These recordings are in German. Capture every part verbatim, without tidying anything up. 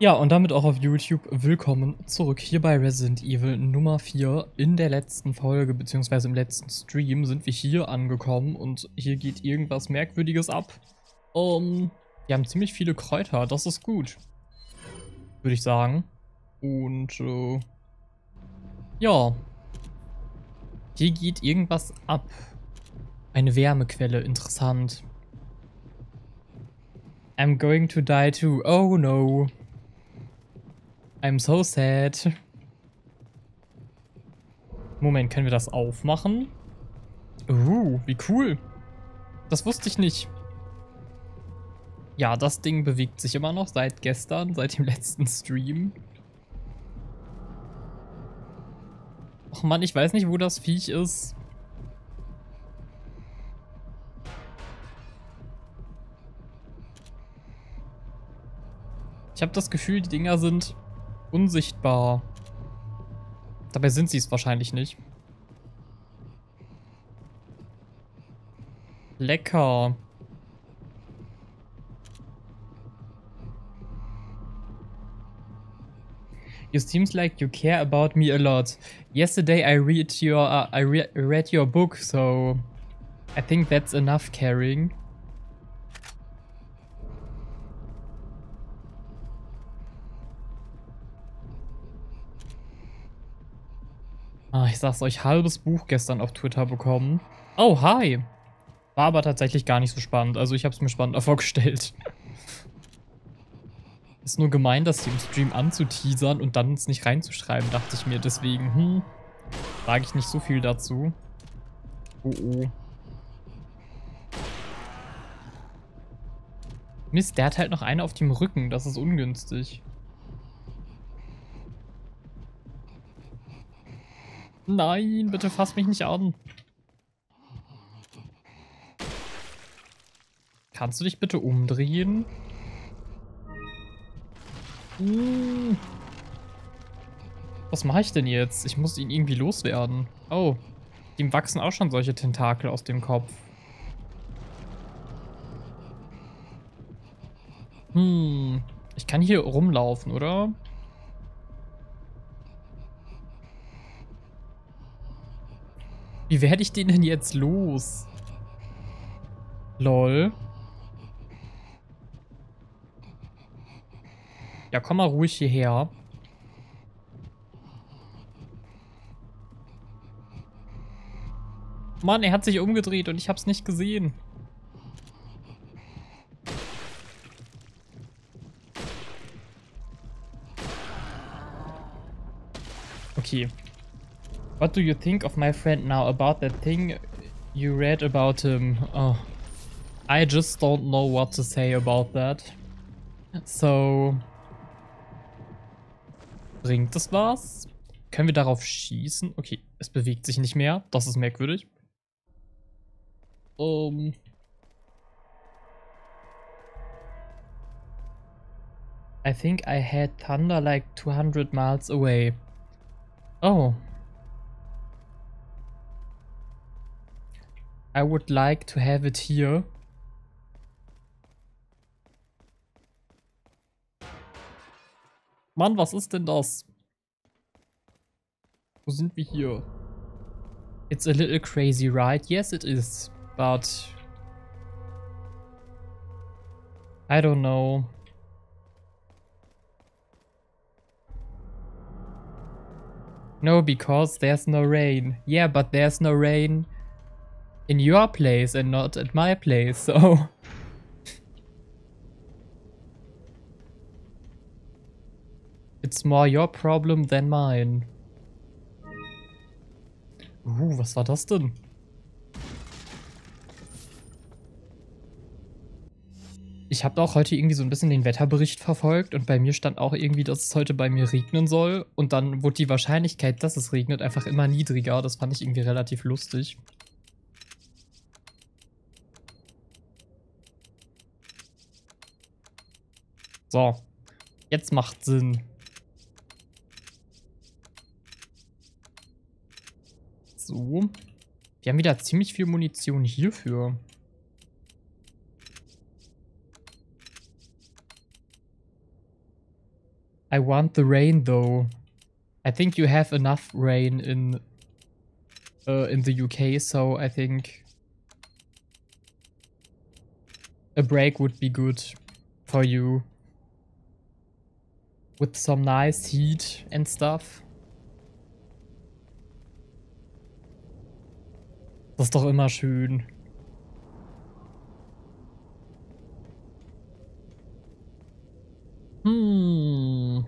Ja, und damit auch auf YouTube willkommen zurück hier bei Resident Evil Nummer vier. In der letzten Folge bzw. im letzten Stream sind wir hier angekommen und hier geht irgendwas Merkwürdiges ab. Um, wir haben ziemlich viele Kräuter, das ist gut, würde ich sagen. Und äh, ja, hier geht irgendwas ab. Eine Wärmequelle, interessant. I'm going to die too. Oh no. I'm so sad. Moment, können wir das aufmachen? Uh, wie cool. Das wusste ich nicht. Ja, das Ding bewegt sich immer noch seit gestern, seit dem letzten Stream. Och Mann, ich weiß nicht, wo das Viech ist. Ich habe das Gefühl, die Dinger sind unsichtbar. Dabei sind sie es wahrscheinlich nicht. Lecker. You seems like you care about me a lot. Yesterday I read your uh, I re read your book, so I think that's enough caring. Ich sag's euch, halbes Buch gestern auf Twitter bekommen. Oh, hi! War aber tatsächlich gar nicht so spannend. Also ich hab's mir spannender vorgestellt. Ist nur gemein, das hier im Stream anzuteasern und dann es nicht reinzuschreiben, dachte ich mir. Deswegen, hm, sage ich nicht so viel dazu. Oh, oh. Mist, der hat halt noch eine auf dem Rücken. Das ist ungünstig. Nein, bitte fass mich nicht an. Kannst du dich bitte umdrehen? Hm. Was mache ich denn jetzt? Ich muss ihn irgendwie loswerden. Oh, ihm wachsen auch schon solche Tentakel aus dem Kopf. Hm, ich kann hier rumlaufen, oder? Wie werde ich den denn jetzt los? Lol. Ja, komm mal ruhig hierher. Mann, er hat sich umgedreht und ich hab's nicht gesehen. Okay. What do you think of my friend now about that thing you read about him? Oh, I just don't know what to say about that. So. Bringt das was? Können wir darauf schießen? Okay, es bewegt sich nicht mehr. Das ist merkwürdig. Um. I think I had thunder like two hundred miles away. Oh. I would like to have it here. Mann, was ist denn das? Wo sind wir hier? It's a little crazy, right? Yes, it is. But I don't know. No, because there's no rain. Yeah, but there's no rain in your place and not at my place, so. It's more your problem than mine. Uh, was war das denn? Ich habe auch heute irgendwie so ein bisschen den Wetterbericht verfolgt und bei mir stand auch irgendwie, dass es heute bei mir regnen soll. Und dann wurde die Wahrscheinlichkeit, dass es regnet, einfach immer niedriger. Das fand ich irgendwie relativ lustig. So, jetzt macht Sinn. So. Wir haben wieder ziemlich viel Munition hierfür. I want the rain though. I think you have enough rain in uh, in the U K, so I think a break would be good for you. With some nice heat and stuff. Das ist doch immer schön. Hm.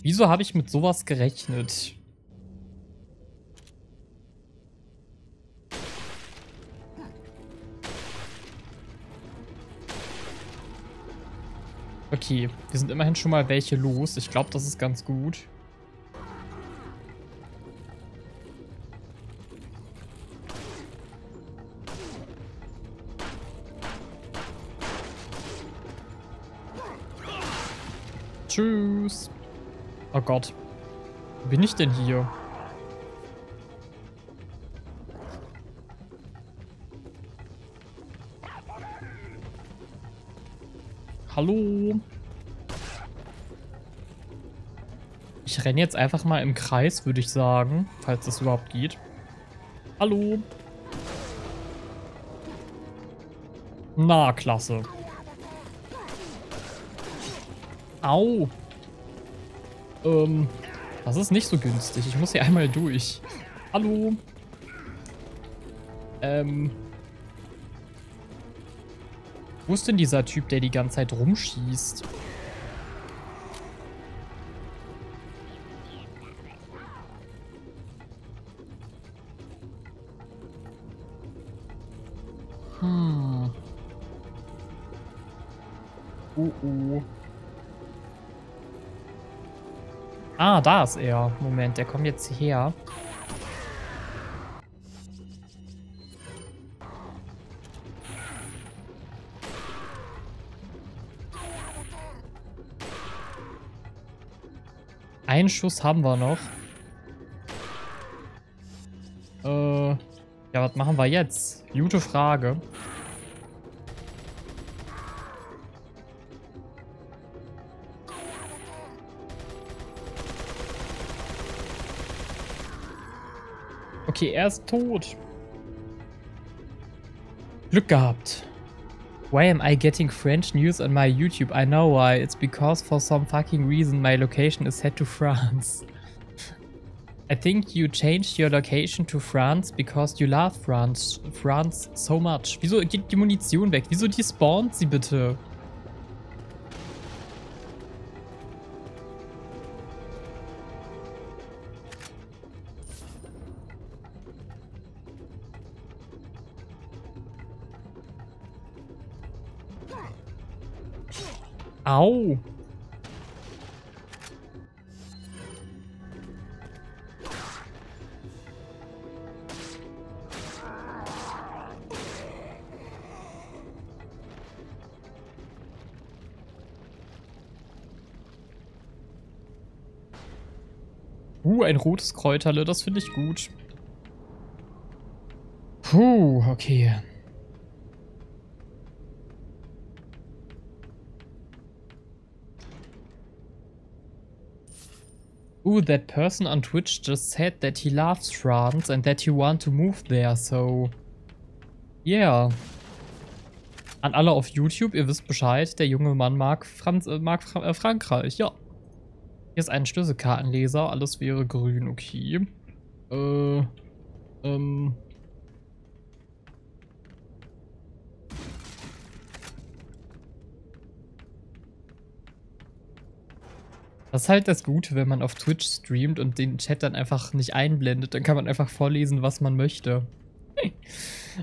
Wieso habe ich mit sowas gerechnet? Okay, wir sind immerhin schon mal welche los. Ich glaube, das ist ganz gut. Tschüss. Oh Gott. Wo bin ich denn hier? Hallo? Ich renne jetzt einfach mal im Kreis, würde ich sagen, falls das überhaupt geht. Hallo? Na, klasse. Au! Ähm, das ist nicht so günstig. Ich muss hier einmal durch. Hallo? Ähm. Wo ist denn dieser Typ, der die ganze Zeit rumschießt? Hm. Oh oh. Ah, da ist er. Moment, der kommt jetzt hierher. Einen Schuss haben wir noch. Äh, ja, was machen wir jetzt? Gute Frage. Okay, er ist tot. Glück gehabt. Why am I getting French news on my YouTube? I know why. It's because for some fucking reason my location is set to France. I think you changed your location to France because you love France, France so much. Wieso geht die Munition weg? Wieso despawnt sie bitte? Au! Uh, ein rotes Kräuterle, das finde ich gut. Puh, okay. Ooh, that person on Twitch just said that he loves France and that he wants to move there, so... Yeah. An alle auf YouTube, ihr wisst Bescheid, der junge Mann mag, Franz, äh, mag Fra äh, Frankreich, ja. Hier ist ein Schlüsselkartenleser, alles wäre grün, okay. Äh, ähm... Das ist halt das Gute, wenn man auf Twitch streamt und den Chat dann einfach nicht einblendet. Dann kann man einfach vorlesen, was man möchte.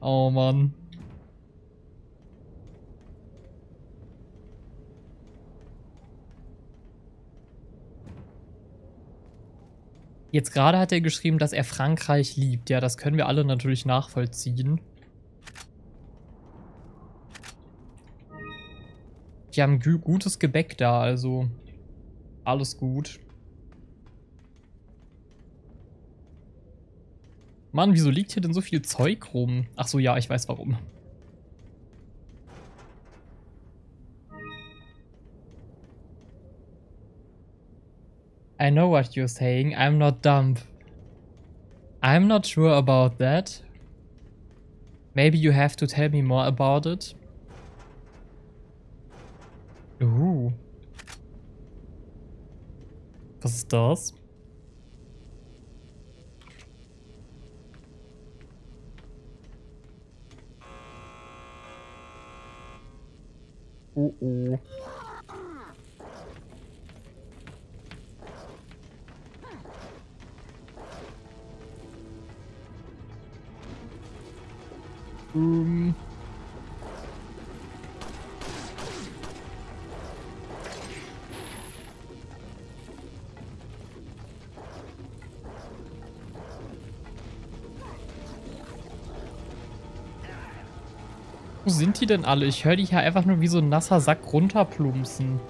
Oh Mann. Jetzt gerade hat er geschrieben, dass er Frankreich liebt. Ja, das können wir alle natürlich nachvollziehen. Die haben gutes Gebäck da, also... Alles gut. Mann, wieso liegt hier denn so viel Zeug rum? Ach so, ja, ich weiß warum. I know what you're saying. I'm not dumb. I'm not sure about that. Maybe you have to tell me more about it. Uh. Was ist das? Oh oh. Um. Wo sind die denn alle? Ich höre die hier einfach nur wie so ein nasser Sack runterplumpsen.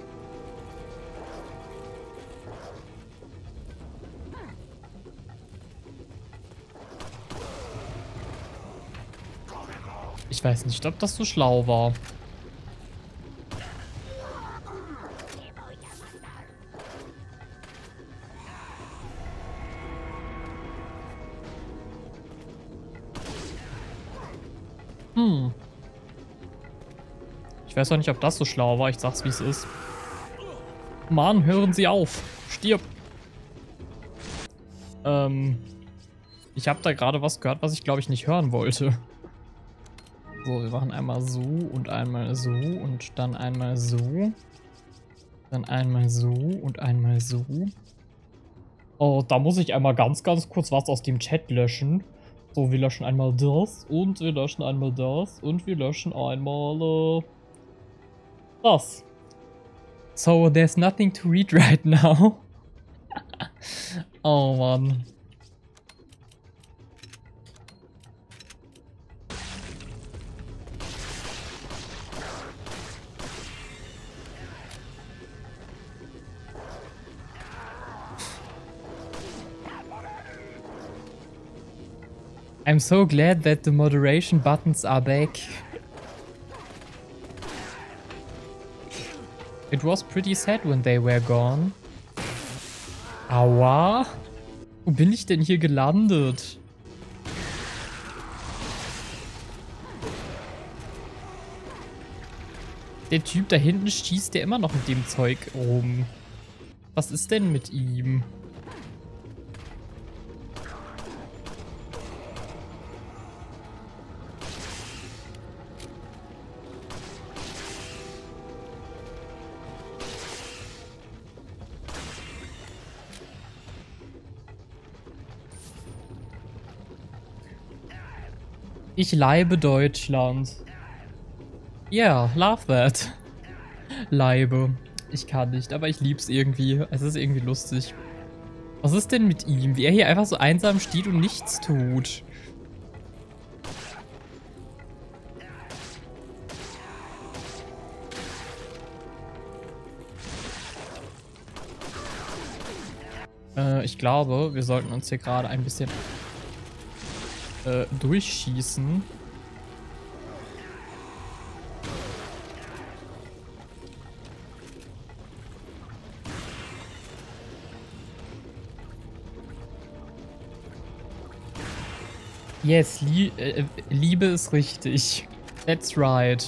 Ich weiß nicht, ob das so schlau war. Hm. Ich weiß auch nicht, ob das so schlau war. Ich sag's, wie es ist. Mann, hören Sie auf. Stirb. Ähm. Ich habe da gerade was gehört, was ich, glaube ich, nicht hören wollte. So, wir machen einmal so und einmal so und dann einmal so. Dann einmal so und einmal so. Oh, da muss ich einmal ganz, ganz kurz was aus dem Chat löschen. So, wir löschen einmal das und wir löschen einmal das und wir löschen einmal... Äh Das. So, there's nothing to read right now. Oh Mann. I'm so glad that the moderation buttons are back. It was pretty sad when they were gone. Aua! Wo bin ich denn hier gelandet? Der Typ da hinten schießt ja immer noch mit dem Zeug rum. Was ist denn mit ihm? Ich leibe Deutschland. Yeah, love that. Leibe. Ich kann nicht, aber ich lieb's irgendwie. Es ist irgendwie lustig. Was ist denn mit ihm? Wie er hier einfach so einsam steht und nichts tut. Äh, ich glaube, wir sollten uns hier gerade ein bisschen... durchschießen. Yes, li äh, Liebe ist richtig. That's right.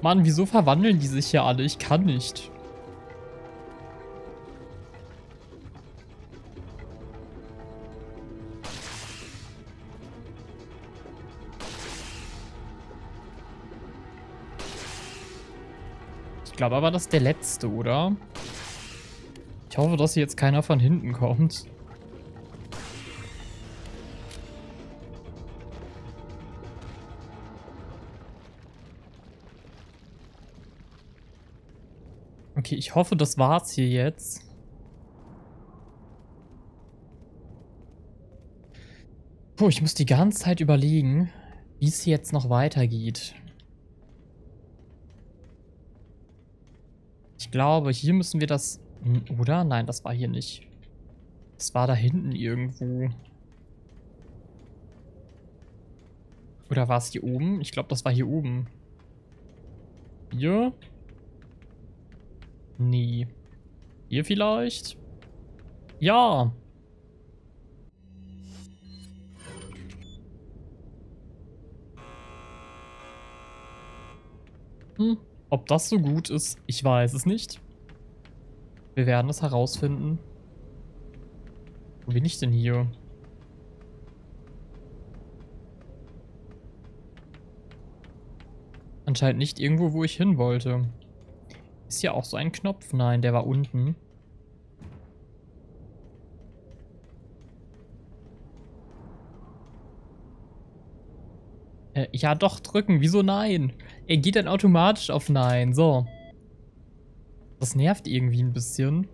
Mann, wieso verwandeln die sich hier alle? Ich kann nicht. Ich glaube aber, das ist der letzte, oder? Ich hoffe, dass hier jetzt keiner von hinten kommt. Okay, ich hoffe, das war's hier jetzt. Puh, ich muss die ganze Zeit überlegen, wie es jetzt noch weitergeht. Ich glaube, hier müssen wir das... Oder? Nein, das war hier nicht. Das war da hinten irgendwo. Oder war es hier oben? Ich glaube, das war hier oben. Hier? Nee. Hier vielleicht? Ja! Hm, ob das so gut ist, ich weiß es nicht. Wir werden es herausfinden. Wo bin ich denn hier? Anscheinend nicht irgendwo, wo ich hin wollte. Ist hier auch so ein Knopf? Nein, der war unten. Äh, ja, doch, drücken. Wieso nein? Er geht dann automatisch auf nein. So. Das nervt irgendwie ein bisschen.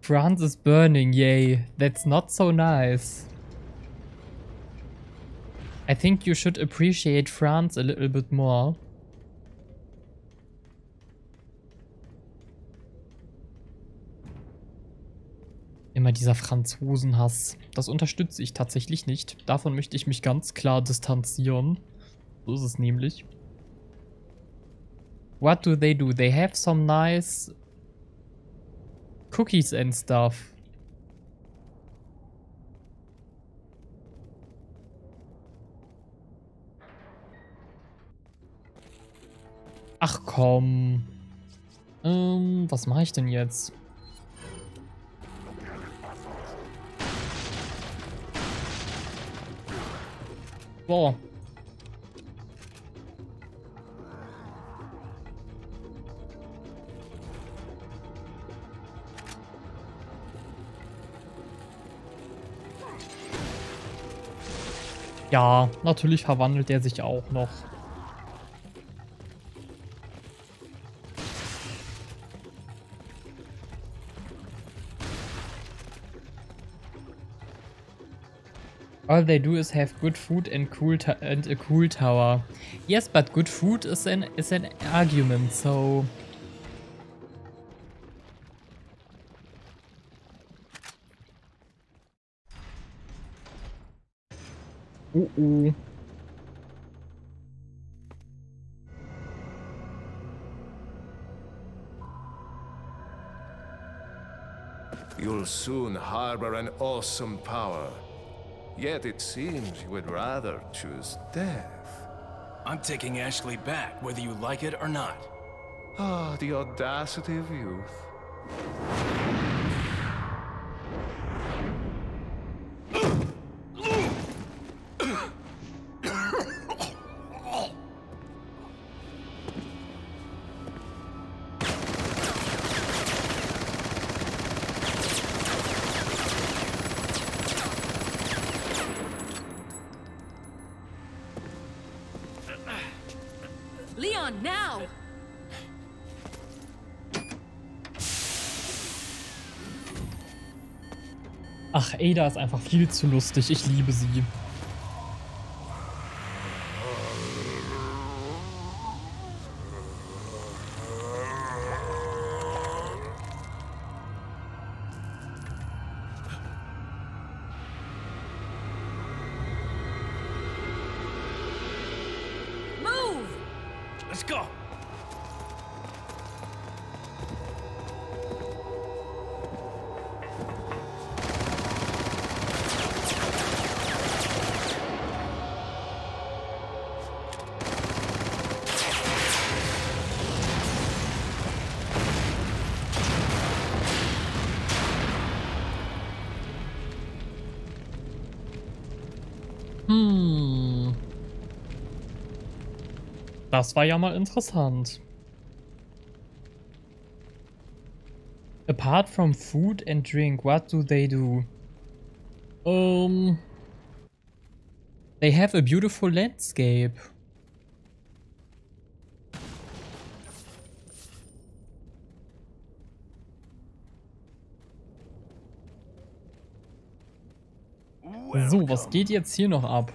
France is burning, yay. That's not so nice. I think you should appreciate France a little bit more. Immer dieser Franzosenhass. Das unterstütze ich tatsächlich nicht. Davon möchte ich mich ganz klar distanzieren. So ist es nämlich. What do they do? They have some nice... Cookies and stuff. Ach komm. Ähm, was mache ich denn jetzt? Boah. Ja, natürlich verwandelt er sich auch noch. All they do is have good food and cool ta and a cool tower. Yes, but good food is an is an argument, so. Oh oh. You'll soon harbor an awesome power. Yet it seems you would rather choose death. I'm taking Ashley back, whether you like it or not. Ah, the audacity of youth. Ach, Ada ist einfach viel zu lustig. Ich liebe sie. Move! Let's go! Das war ja mal interessant. Apart from food and drink, what do they do? Um, they have a beautiful landscape. So, was geht jetzt hier noch ab?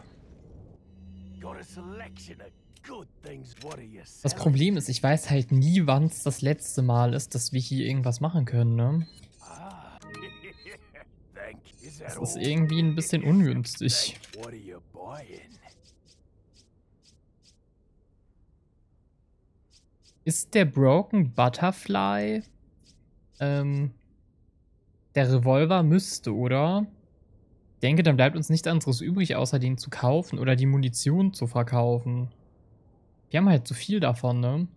Das Problem ist, ich weiß halt nie, wann es das letzte Mal ist, dass wir hier irgendwas machen können, ne? Das ist irgendwie ein bisschen ungünstig. Ist der Broken Butterfly... Ähm... Der Revolver müsste, oder? Ich denke, dann bleibt uns nichts anderes übrig, außer den zu kaufen oder die Munition zu verkaufen. Wir haben halt zu viel davon, ne?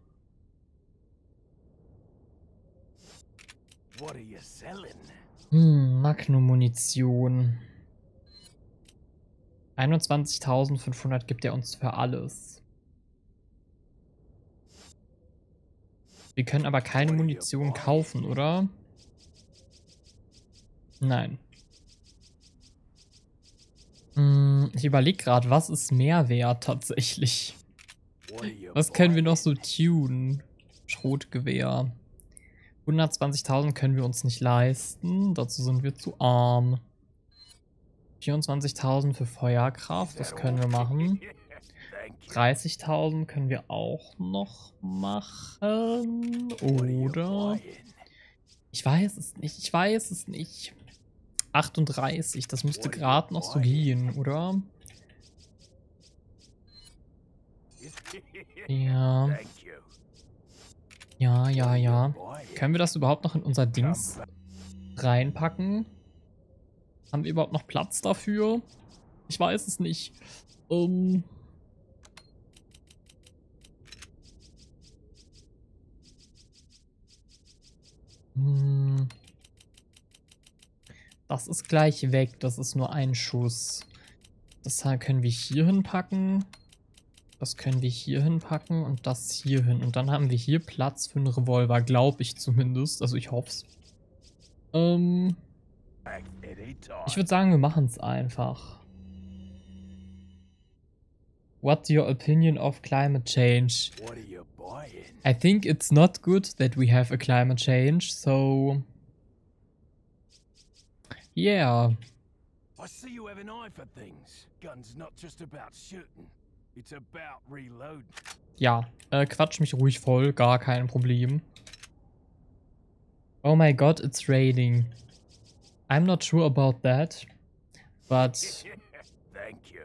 Hm, Magnum-Munition. einundzwanzigtausendfünfhundert gibt er uns für alles. Wir können aber keine Munition kaufen, oder? Nein. Hm, ich überlege gerade, was ist Mehrwert tatsächlich? Was können wir noch so tunen? Schrotgewehr. hundertzwanzigtausend können wir uns nicht leisten. Dazu sind wir zu arm. vierundzwanzigtausend für Feuerkraft, das können wir machen. dreißigtausend können wir auch noch machen. Oder? Ich weiß es nicht, ich weiß es nicht. achtunddreißig, das müsste gerade noch so gehen, oder? Ja. Ja, ja, ja. Können wir das überhaupt noch in unser Dings reinpacken? Haben wir überhaupt noch Platz dafür? Ich weiß es nicht. Ähm... Um Das ist gleich weg, das ist nur ein Schuss. Das können wir hier hinpacken. Das können wir hier hinpacken und das hier hin. Und dann haben wir hier Platz für einen Revolver, glaube ich zumindest. Also ich hoffe es. Ähm, ich würde sagen, wir machen es einfach. What's your opinion of climate change? I think it's not good that we have a climate change, so... Yeah. I see you have an eye for things. Guns not just about shooting. It's about reloading. Ja, äh, quatsch mich ruhig voll, gar kein Problem. Oh my god, it's raining. I'm not sure about that, but... Thank you.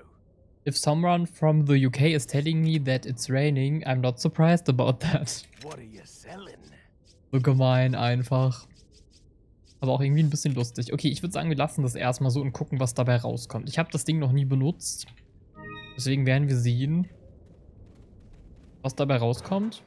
If someone from the U K is telling me that it's raining, I'm not surprised about that. What are you selling? So gemein einfach. Aber auch irgendwie ein bisschen lustig. Okay, ich würde sagen, wir lassen das erstmal so und gucken, was dabei rauskommt. Ich habe das Ding noch nie benutzt. Deswegen werden wir sehen, was dabei rauskommt.